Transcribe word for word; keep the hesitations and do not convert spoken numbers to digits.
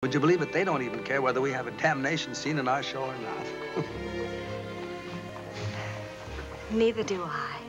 Would you believe it? They don't even care whether we have a damnation scene in our show or not. Neither do I.